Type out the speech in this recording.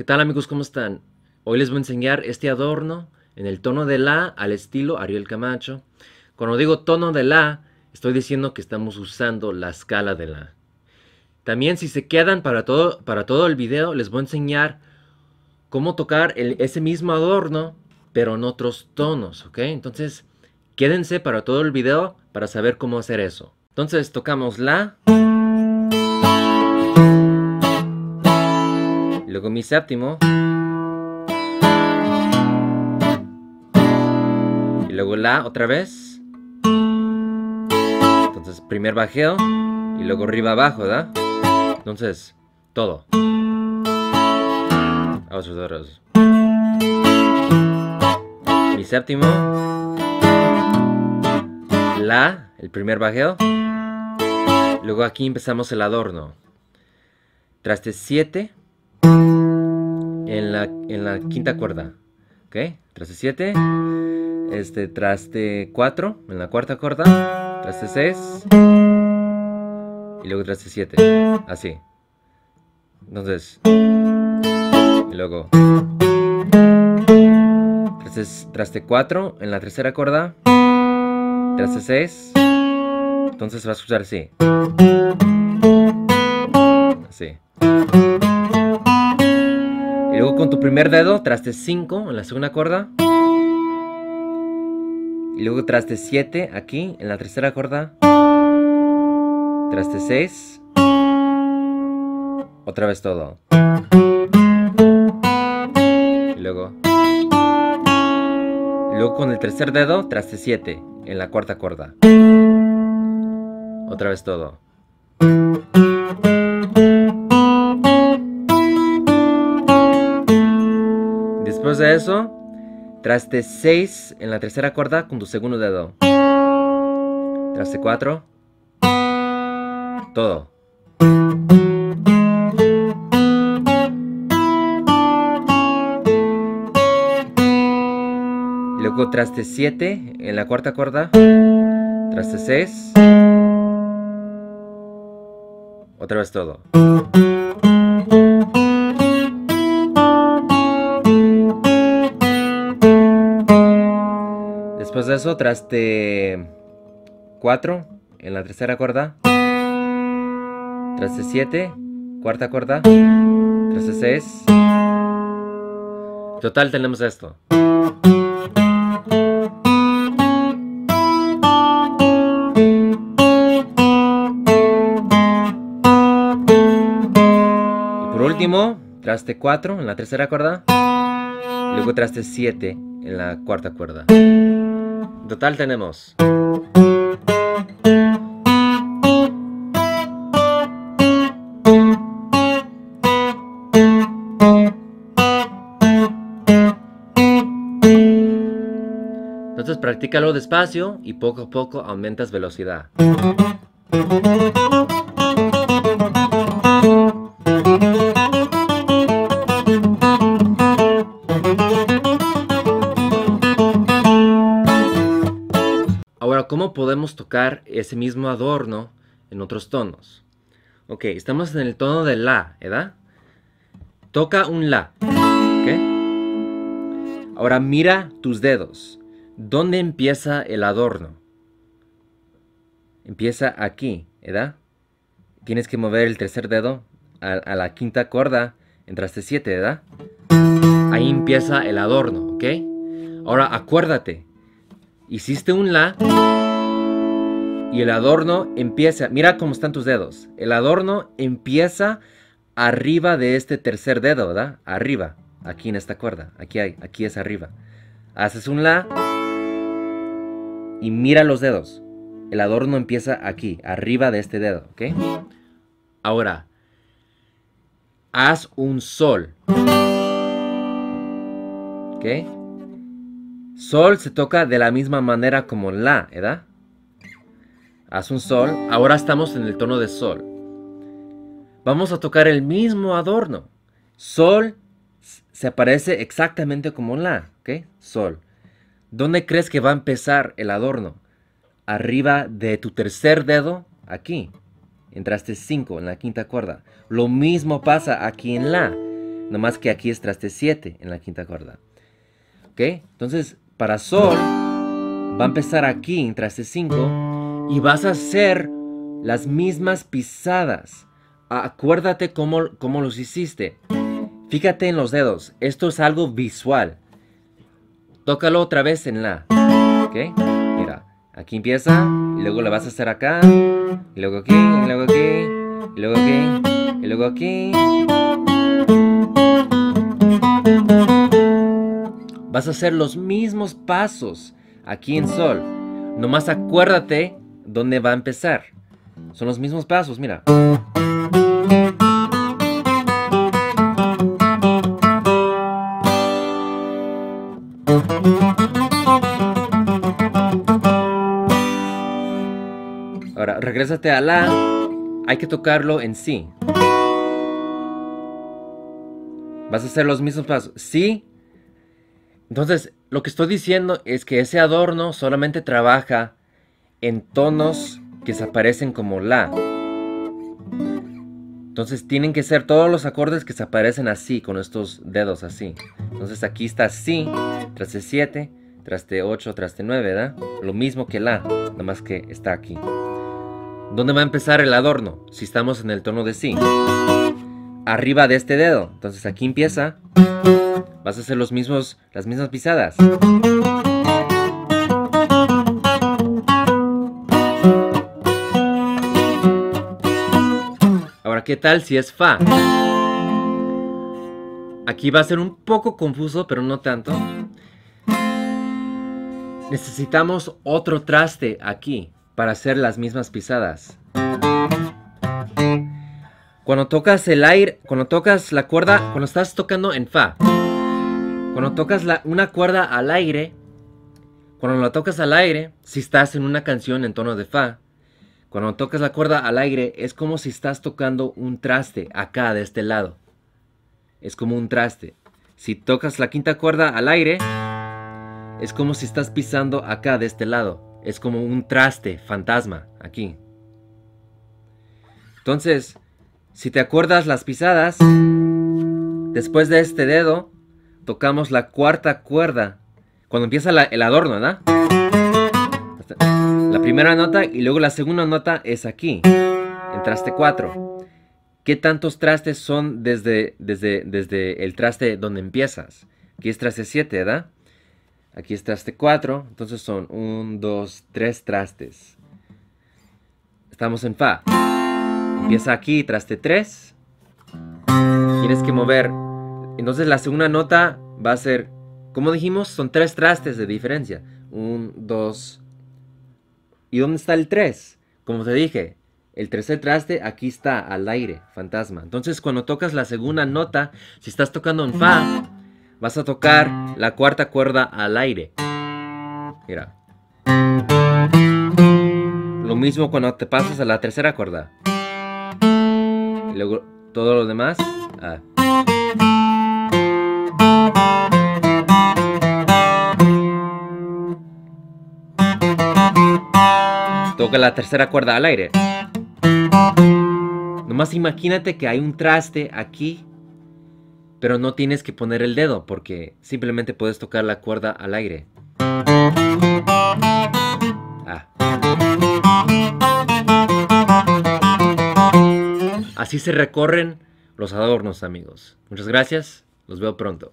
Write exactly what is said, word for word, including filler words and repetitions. ¿Qué tal amigos? ¿Cómo están? Hoy les voy a enseñar este adorno en el tono de la al estilo Ariel Camacho. Cuando digo tono de la, estoy diciendo que estamos usando la escala de la. También si se quedan para todo, para todo el video, les voy a enseñar cómo tocar el, ese mismo adorno, pero en otros tonos, ¿ok? Entonces, quédense para todo el video para saber cómo hacer eso. Entonces, tocamos la, luego mi séptimo, y luego la otra vez. Entonces primer bajeo y luego arriba abajo, ¿da? Entonces todo. Mi séptimo, la, el primer bajeo, luego aquí empezamos el adorno. Traste siete. En la, en la quinta cuerda, ok, traste siete, este, traste cuatro, en la cuarta cuerda, traste seis, y luego traste siete, así. Entonces, y luego, traste, traste cuatro, en la tercera cuerda, traste seis, entonces vas a usar así, así. Luego con tu primer dedo, traste cinco en la segunda cuerda. Y luego traste siete aquí en la tercera cuerda. Traste seis. Otra vez todo. Y luego. Y luego con el tercer dedo, traste siete en la cuarta cuerda. Otra vez todo. Después de eso, traste seis en la tercera cuerda con tu segundo dedo. Traste cuatro. Todo. Y luego traste siete en la cuarta cuerda. Traste seis. Otra vez todo. Después de eso, traste cuatro en la tercera cuerda, traste siete, cuarta cuerda, traste seis. Total tenemos esto. Y por último, traste cuatro en la tercera cuerda, luego traste siete en la cuarta cuerda. Total tenemos. Entonces practícalo despacio y poco a poco aumentas velocidad. ¿Cómo podemos tocar ese mismo adorno en otros tonos? Ok, estamos en el tono de la, ¿verdad? Toca un la, ¿ok? Ahora mira tus dedos. ¿Dónde empieza el adorno? Empieza aquí, ¿verdad? Tienes que mover el tercer dedo a, a la quinta cuerda en traste siete, ¿verdad? Ahí empieza el adorno, ¿ok? Ahora acuérdate, hiciste un la y el adorno empieza, mira cómo están tus dedos. El adorno empieza arriba de este tercer dedo, ¿verdad? Arriba, aquí en esta cuerda, aquí hay, aquí es arriba. Haces un la y mira los dedos. El adorno empieza aquí, arriba de este dedo, ¿ok? Ahora, haz un sol, ¿ok? Sol se toca de la misma manera como la, ¿verdad? Haz un sol. Ahora estamos en el tono de sol. Vamos a tocar el mismo adorno. Sol se parece exactamente como la, ¿ok? Sol. ¿Dónde crees que va a empezar el adorno? Arriba de tu tercer dedo, aquí. En traste cinco, en la quinta cuerda. Lo mismo pasa aquí en la. Nomás que aquí es traste siete en la quinta cuerda. ¿Ok? Entonces, para sol, va a empezar aquí en traste cinco. Y vas a hacer las mismas pisadas. Acuérdate cómo, cómo los hiciste. Fíjate en los dedos. Esto es algo visual. Tócalo otra vez en la. ¿Ok? Mira. Aquí empieza. Y luego la vas a hacer acá. Y luego aquí. Y luego aquí. Y luego aquí. Y luego aquí. Vas a hacer los mismos pasos aquí en sol. Nomás acuérdate dónde va a empezar. Son los mismos pasos, mira. Ahora, regrésate a la. Hay que tocarlo en si. Vas a hacer los mismos pasos. Si. Entonces, lo que estoy diciendo es que ese adorno solamente trabaja en tonos que se aparecen como la. Entonces, tienen que ser todos los acordes que se aparecen así, con estos dedos así. Entonces, aquí está si, traste siete, traste ocho, traste nueve, ¿verdad? Lo mismo que la, nada más que está aquí. ¿Dónde va a empezar el adorno? Si estamos en el tono de si. Arriba de este dedo. Entonces, aquí empieza. Vas a hacer los mismos, las mismas pisadas. Ahora, ¿qué tal si es fa? Aquí va a ser un poco confuso, pero no tanto. Necesitamos otro traste aquí para hacer las mismas pisadas. Cuando tocas el aire, cuando tocas la cuerda, cuando estás tocando en fa. Cuando tocas la, una cuerda al aire, cuando la tocas al aire, si estás en una canción en tono de fa, cuando tocas la cuerda al aire, es como si estás tocando un traste acá de este lado. Es como un traste. Si tocas la quinta cuerda al aire, es como si estás pisando acá de este lado. Es como un traste fantasma aquí. Entonces, si te acuerdas las pisadas, después de este dedo, tocamos la cuarta cuerda cuando empieza la, el adorno, ¿verdad? La primera nota y luego la segunda nota es aquí, en traste cuatro. ¿Qué tantos trastes son desde, desde, desde el traste donde empiezas? Aquí es traste siete, ¿verdad? Aquí es traste cuatro, entonces son uno, dos, tres trastes. Estamos en fa. Empieza aquí, traste tres. Tienes que mover. Entonces la segunda nota va a ser, como dijimos, son tres trastes de diferencia. Un, dos. ¿Y dónde está el tres? Como te dije, el tercer traste aquí está, al aire, fantasma. Entonces cuando tocas la segunda nota, si estás tocando en fa, vas a tocar la cuarta cuerda al aire. Mira. Lo mismo cuando te pasas a la tercera cuerda. Y luego todo lo demás. Ah. Toca la tercera cuerda al aire. Nomás imagínate que hay un traste aquí, pero no tienes que poner el dedo porque simplemente puedes tocar la cuerda al aire. Ah. Así se recorren los adornos, amigos. Muchas gracias. Los veo pronto.